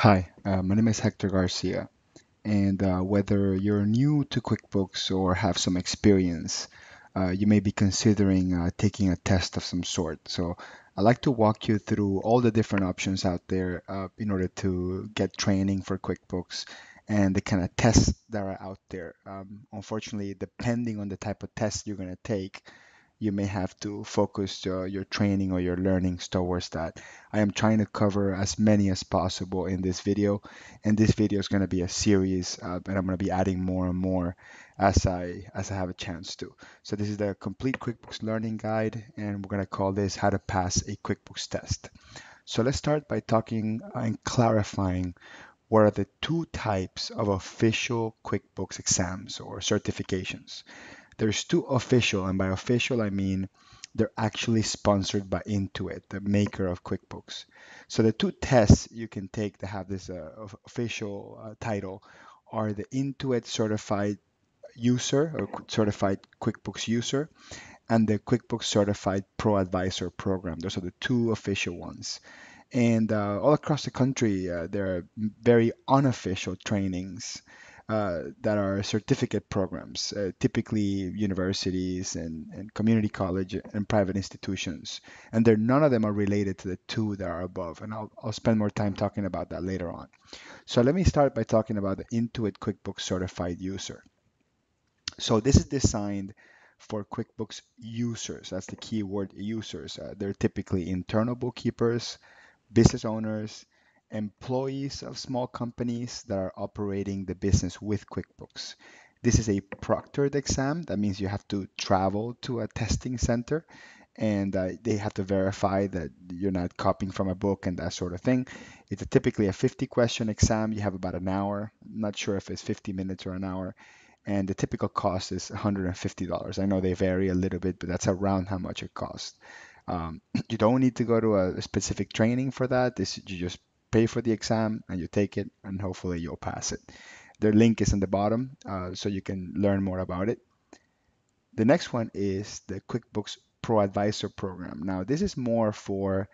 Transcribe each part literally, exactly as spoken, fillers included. Hi, uh, my name is Hector Garcia, and uh, whether you're new to QuickBooks or have some experience, uh, you may be considering uh, taking a test of some sort. So I'd like to walk you through all the different options out there uh, in order to get training for QuickBooks and the kind of tests that are out there. Um, unfortunately, depending on the type of test you're going to take, you may have to focus uh, your training or your learnings towards that. I am trying to cover as many as possible in this video, and this video is going to be a series, uh, and I'm going to be adding more and more as I as I have a chance to. So this is the Complete QuickBooks Learning Guide, and we're going to call this How to Pass a QuickBooks Test. So let's start by talking and clarifying what are the two types of official QuickBooks exams or certifications. There's two official, and by official I mean they're actually sponsored by Intuit, the maker of QuickBooks. So the two tests you can take that have this uh, official uh, title are the Intuit Certified User or Certified QuickBooks User and the QuickBooks Certified ProAdvisor Program. Those are the two official ones. And uh, all across the country, uh, there are very unofficial trainings Uh, that are certificate programs, uh, typically universities and, and community college and private institutions. And there, none of them are related to the two that are above. And I'll, I'll spend more time talking about that later on. So let me start by talking about the Intuit QuickBooks Certified User. So this is designed for QuickBooks users. That's the key word, users. Uh, they're typically internal bookkeepers, business owners, employees of small companies that are operating the business with QuickBooks. This is a proctored exam. That means you have to travel to a testing center, and uh, they have to verify that you're not copying from a book and that sort of thing. It's a, typically a fifty question exam. You have about an hour. I'm not sure if it's fifty minutes or an hour. And the typical cost is one hundred fifty dollars. I know they vary a little bit, but that's around how much it costs. Um, you don't need to go to a specific training for that. This, you just pay for the exam and you take it, and hopefully you'll pass it. Their link is in the bottom, uh, so you can learn more about it. The next one is the QuickBooks Pro Advisor Program. Now, this is more for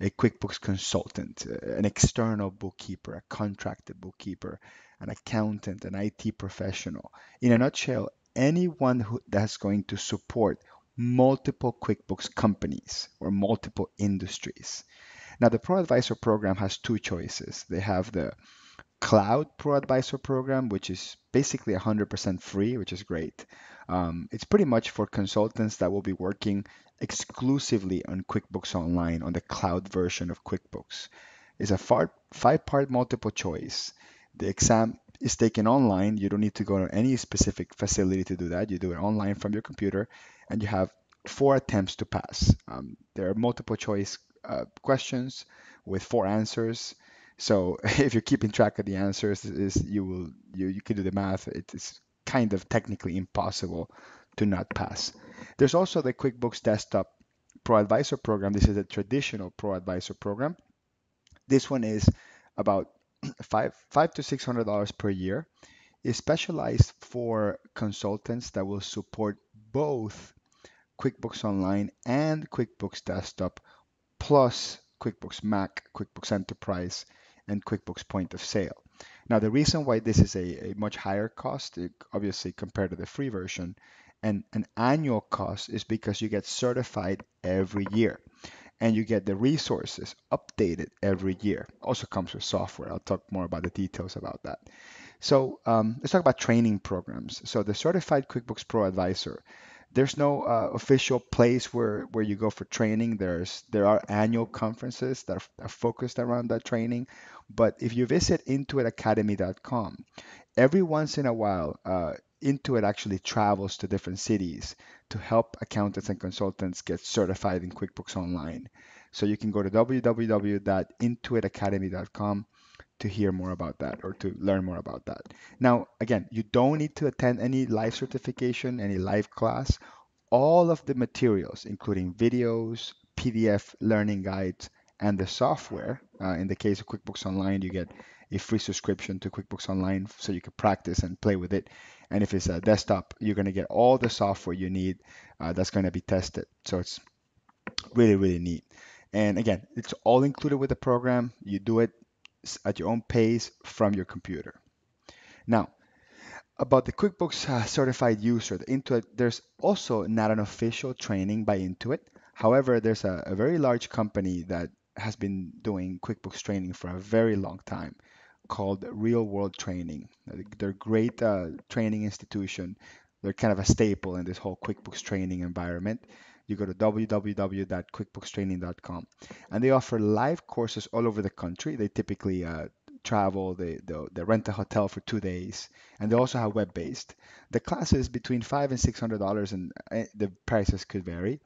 a QuickBooks consultant, an external bookkeeper, a contracted bookkeeper, an accountant, an I T professional. In a nutshell, anyone who, that's going to support multiple QuickBooks companies or multiple industries. Now, the Pro Advisor program has two choices. They have the Cloud Pro Advisor program, which is basically one hundred percent free, which is great. Um, it's pretty much for consultants that will be working exclusively on QuickBooks Online on the cloud version of QuickBooks. It's a five-part multiple choice. The exam is taken online. You don't need to go to any specific facility to do that. You do it online from your computer, and you have four attempts to pass. Um, there are multiple choice Uh, questions with four answers. So if you're keeping track of the answers, is you will you, you can do the math. It is kind of technically impossible to not pass. There's also the QuickBooks Desktop Pro Advisor program. This is a traditional Pro Advisor program. This one is about five five to six hundred dollars per year. It's specialized for consultants that will support both QuickBooks Online and QuickBooks Desktop, plus QuickBooks Mac, QuickBooks Enterprise, and QuickBooks Point of Sale. Now, the reason why this is a, a much higher cost, obviously compared to the free version, and an annual cost is because you get certified every year, and you get the resources updated every year. Also comes with software. I'll talk more about the details about that. So um, let's talk about training programs. So the Certified QuickBooks Pro Advisor, there's no uh, official place where, where you go for training. There's There are annual conferences that are, are focused around that training. But if you visit intuit academy dot com, every once in a while, uh, Intuit actually travels to different cities to help accountants and consultants get certified in QuickBooks Online. So you can go to w w w dot intuit academy dot com to hear more about that or to learn more about that. Now, again, you don't need to attend any live certification, any live class. All of the materials, including videos, P D F learning guides, and the software, uh, in the case of QuickBooks Online, you get a free subscription to QuickBooks Online so you can practice and play with it. And if it's a desktop, you're going to get all the software you need uh, that's going to be tested. So it's really, really neat. And again, it's all included with the program. You do it at your own pace from your computer. Now, about the QuickBooks uh, Certified User, the Intuit, there's also not an official training by Intuit. However, there's a, a very large company that has been doing QuickBooks training for a very long time called Real World Training. They're a great uh, training institution. They're kind of a staple in this whole QuickBooks training environment. You go to w w w dot quickbooks training dot com, and they offer live courses all over the country. They typically uh, travel, they, they, they rent a hotel for two days, and they also have web-based. The class is between five and six hundred dollars, and the prices could vary.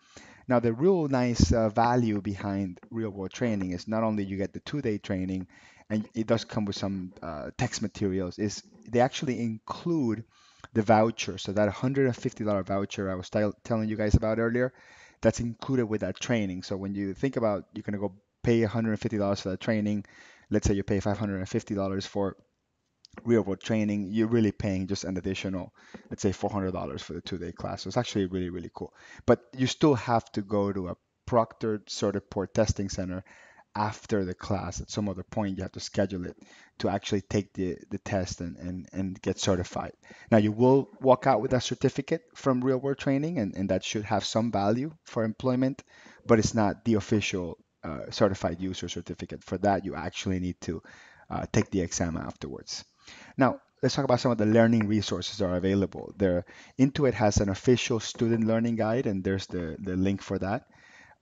Now, the real nice uh, value behind real-world training is not only you get the two-day training, and it does come with some uh, text materials, is they actually include the voucher. So that one hundred fifty dollar voucher I was telling you guys about earlier, that's included with that training. So when you think about, you're going to go pay one hundred fifty dollars for that training, let's say you pay five hundred fifty dollars for real world training, you're really paying just an additional, let's say four hundred dollars for the two-day class. So it's actually really, really cool. But you still have to go to a proctored Certiport testing center after the class. At some other point, you have to schedule it to actually take the, the test and, and, and get certified. Now, you will walk out with a certificate from real world training, and, and that should have some value for employment, but it's not the official uh, certified user certificate. For that, you actually need to uh, take the exam afterwards. Now, let's talk about some of the learning resources that are available. There, Intuit has an official student learning guide, and there's the, the link for that.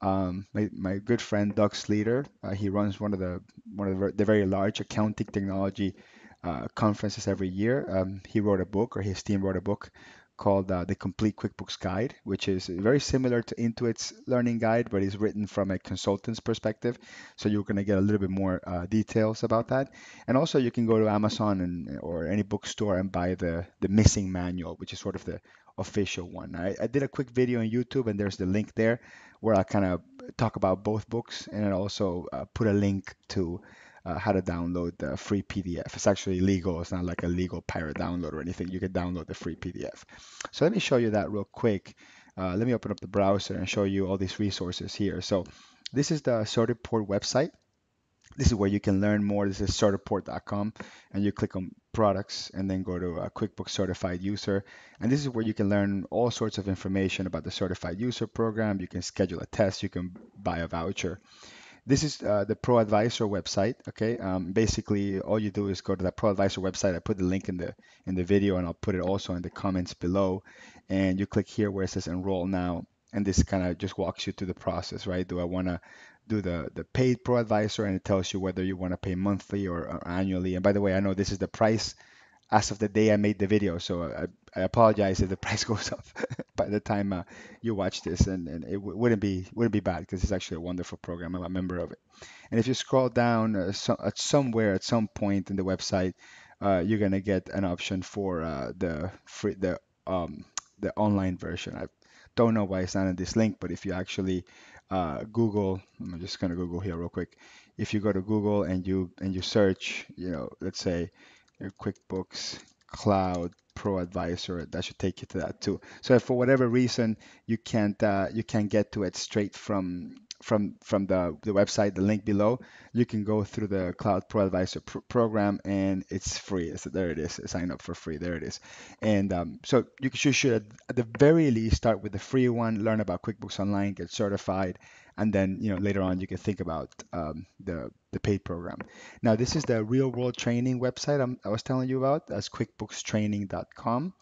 Um, my, my good friend Doug Slater, uh, he runs one of the one of the, the very large accounting technology uh, conferences every year. Um, he wrote a book, or his team wrote a book, called uh, the Complete QuickBooks Guide, which is very similar to Intuit's learning guide, but is written from a consultant's perspective. So you're going to get a little bit more uh, details about that. And also, you can go to Amazon and or any bookstore and buy the the missing manual, which is sort of the official one. I, I did a quick video on YouTube, and there's the link there where I kind of talk about both books, and I also uh, put a link to uh, how to download the free P D F. It's actually legal. It's not like a legal pirate download or anything. You can download the free P D F. So let me show you that real quick. Uh, let me open up the browser and show you all these resources here. So this is the Certiport website. This is where you can learn more. This is Certiport dot com, and you click on products and then go to a QuickBooks Certified User. And this is where you can learn all sorts of information about the Certified User program. You can schedule a test. You can buy a voucher. This is uh, the Pro Advisor website. Okay, um, basically all you do is go to that Pro Advisor website. I put the link in the in the video, and I'll put it also in the comments below. And you click here where it says Enroll Now, and this kind of just walks you through the process, right? Do I want to do the, the paid Pro Advisor, and it tells you whether you want to pay monthly or, or annually. And by the way, I know this is the price as of the day I made the video, so I, I apologize if the price goes up by the time uh, you watch this, and, and it w wouldn't be wouldn't be bad, because it's actually a wonderful program. I'm a member of it. And if you scroll down uh, so, at somewhere at some point in the website, uh, you're gonna get an option for uh, the free the um, the online version. I don't know why it's not in this link, but if you actually Uh, Google, I'm just gonna Google here real quick. If you go to Google and you and you search, you know, let's say QuickBooks Cloud Pro Advisor, that should take you to that too. So if for whatever reason you can't uh, you can't get to it straight from from from the the website, the link below, you can go through the Cloud Pro Advisor pr program, and it's free. So there it is. Sign up for free. There it is. And um, so you should, should at the very least start with the free one, learn about QuickBooks Online, get certified, and then you know later on you can think about um, the the paid program. Now this is the Real World Training website I'm, I was telling you about. That's QuickBooks Training dot com,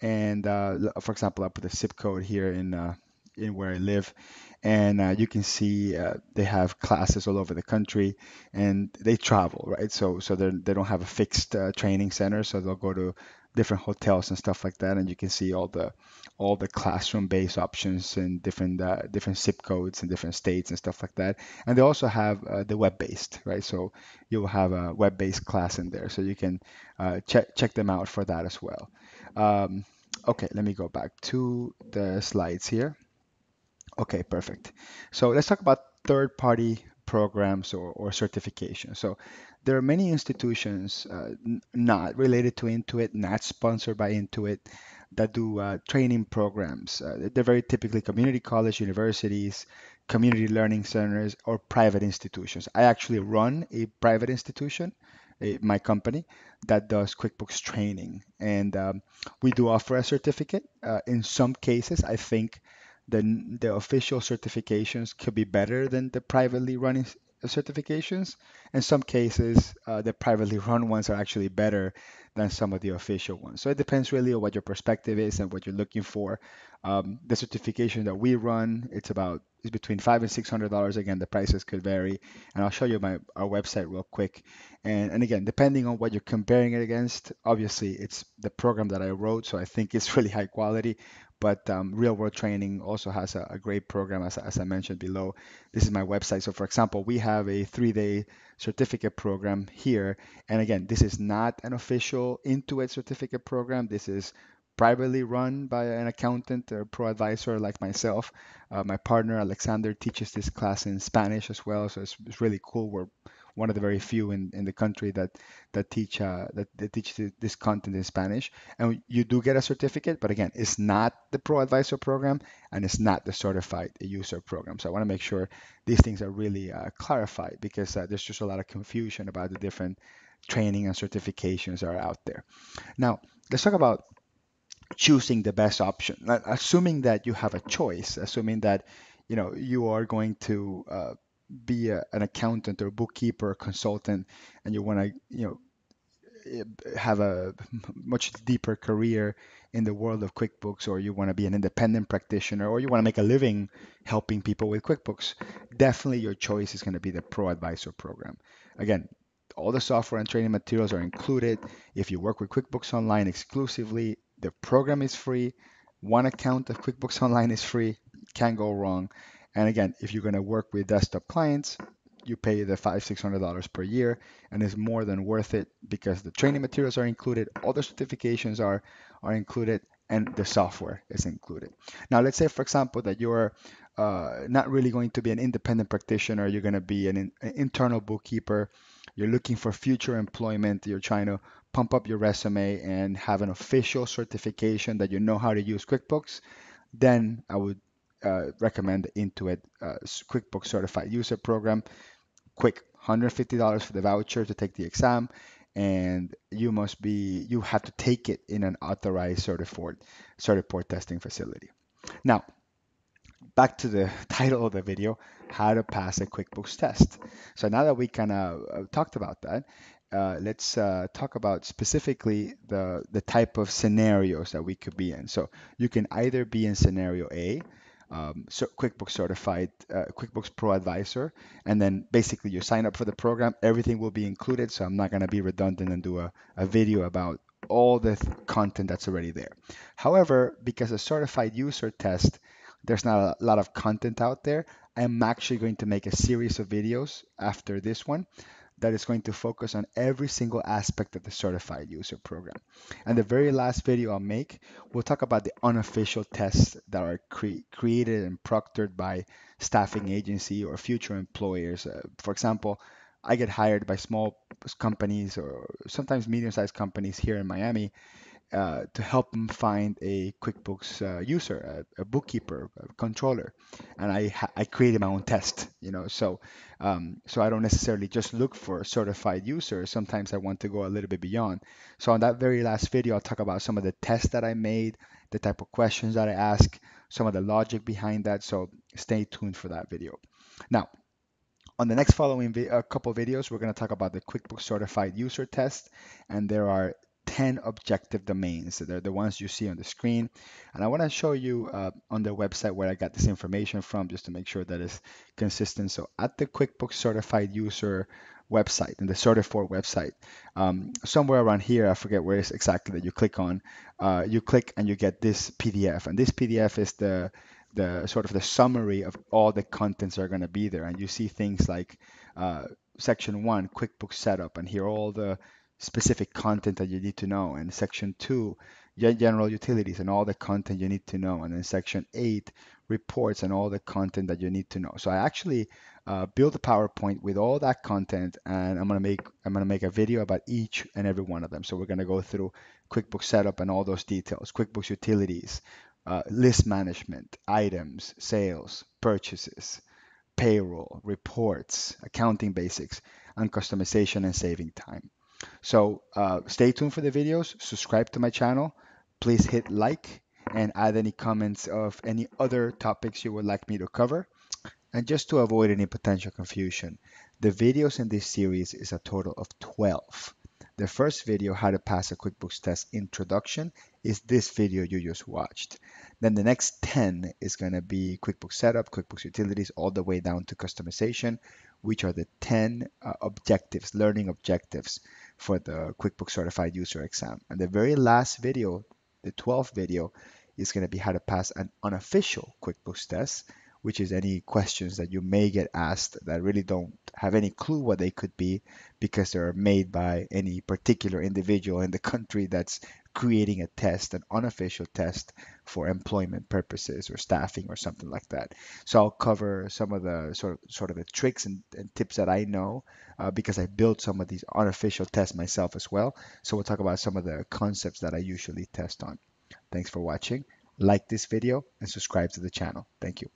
and uh, for example, I put the zip code here in. Uh, in where I live, and uh, you can see uh, they have classes all over the country, and they travel, right? So so they don't have a fixed uh, training center, so they'll go to different hotels and stuff like that, and you can see all the all the classroom-based options and different uh, different zip codes and different states and stuff like that. And they also have uh, the web-based, right? So you will have a web-based class in there, so you can uh, check, check them out for that as well. Um, okay, let me go back to the slides here. Okay, perfect. So let's talk about third-party programs or, or certification. So there are many institutions uh, not related to Intuit, not sponsored by Intuit, that do uh, training programs. Uh, they're very typically community college, universities, community learning centers or private institutions. I actually run a private institution, a, my company, that does QuickBooks training. And um, we do offer a certificate. Uh, in some cases, I think the, the official certifications could be better than the privately run certifications. In some cases, uh, the privately run ones are actually better than some of the official ones. So it depends really on what your perspective is and what you're looking for. Um, the certification that we run, it's about it's between five and six hundred dollars. Again, the prices could vary, and I'll show you my our website real quick. And and again, depending on what you're comparing it against, obviously it's the program that I wrote, so I think it's really high quality. But um, Real World Training also has a, a great program, as, as I mentioned below. This is my website. So for example, we have a three-day certificate program here. And again, this is not an official Intuit certificate program. This is privately run by an accountant or pro advisor like myself. Uh, my partner, Alexander, teaches this class in Spanish as well. So it's, it's really cool. We're one of the very few in, in the country that that teach uh, that, that teach this content in Spanish, and you do get a certificate. But again, it's not the Pro Advisor program, and it's not the Certified User program. So I want to make sure these things are really uh, clarified, because uh, there's just a lot of confusion about the different training and certifications that are out there. Now let's talk about choosing the best option. Assuming that you have a choice, assuming that you know you are going to uh, be a, an accountant or bookkeeper or consultant, and you want to, you know, have a much deeper career in the world of QuickBooks, or you want to be an independent practitioner, or you want to make a living helping people with QuickBooks, definitely your choice is going to be the Pro Advisor program. Again, all the software and training materials are included. If you work with QuickBooks Online exclusively, the program is free. One account of QuickBooks Online is free. Can't go wrong. And again, if you're going to work with desktop clients, you pay the five, six hundred dollars per year, and it's more than worth it, because the training materials are included, all the certifications are are included, and the software is included. Now, let's say, for example, that you're uh, not really going to be an independent practitioner. You're going to be an, in, an internal bookkeeper. You're looking for future employment. You're trying to pump up your resume and have an official certification that you know how to use QuickBooks. Then I would Uh, recommend Intuit uh, QuickBooks Certified User Program. Quick, one hundred fifty dollars for the voucher to take the exam, and you must be you have to take it in an authorized Certiport Certiport testing facility. Now, back to the title of the video: how to pass a QuickBooks test. So now that we kind of talked about that, uh, let's uh, talk about specifically the the type of scenarios that we could be in. So you can either be in scenario A. Um, so QuickBooks Certified, uh, QuickBooks Pro Advisor, and then basically you sign up for the program. Everything will be included, so I'm not going to be redundant and do a, a video about all the th content that's already there. However, because a certified user test, there's not a lot of content out there. I'm actually going to make a series of videos after this one that is going to focus on every single aspect of the Certified User program. And the very last video I'll make, we'll talk about the unofficial tests that are cre created and proctored by staffing agency or future employers. Uh, for example, I get hired by small companies or sometimes medium-sized companies here in Miami uh, to help them find a QuickBooks uh, user, a, a bookkeeper, a controller, and I ha I created my own test, you know. So um, so I don't necessarily just look for certified users. Sometimes I want to go a little bit beyond. So on that very last video, I'll talk about some of the tests that I made, the type of questions that I ask, some of the logic behind that. So stay tuned for that video. Now, on the next following a couple of videos, we're going to talk about the QuickBooks Certified User Test, and there are ten objective domains. So they're the ones you see on the screen, and I want to show you uh, on their website where I got this information from, just to make sure that it's consistent. So at the QuickBooks Certified User website and the Certiport website, um, somewhere around here, I forget where it's exactly that you click on, uh, you click and you get this P D F, and this P D F is the the sort of the summary of all the contents that are going to be there. And you see things like uh, section one, QuickBooks setup, and here all the specific content that you need to know, and section two, general utilities, and all the content you need to know, and then section eight, reports, and all the content that you need to know. So I actually uh, built a PowerPoint with all that content, and I'm gonna make I'm gonna make a video about each and every one of them. So we're gonna go through QuickBooks setup and all those details, QuickBooks utilities, Uh, list management, items, sales, purchases, payroll, reports, accounting basics, and customization and saving time. So uh, stay tuned for the videos, subscribe to my channel, please hit like, and add any comments of any other topics you would like me to cover. And just to avoid any potential confusion, the videos in this series is a total of twelve. The first video, How to Pass a QuickBooks Test Introduction, is this video you just watched. Then the next ten is going to be QuickBooks Setup, QuickBooks Utilities, all the way down to customization, which are the ten uh, objectives, learning objectives for the QuickBooks Certified User exam. And the very last video, the twelfth video, is going to be how to pass an unofficial QuickBooks test, which is any questions that you may get asked that really don't have any clue what they could be because they're made by any particular individual in the country that's creating a test, an unofficial test for employment purposes or staffing or something like that. So I'll cover some of the sort of, sort of the tricks and, and tips that I know uh, because I built some of these unofficial tests myself as well. So we'll talk about some of the concepts that I usually test on. Thanks for watching. Like this video and subscribe to the channel. Thank you.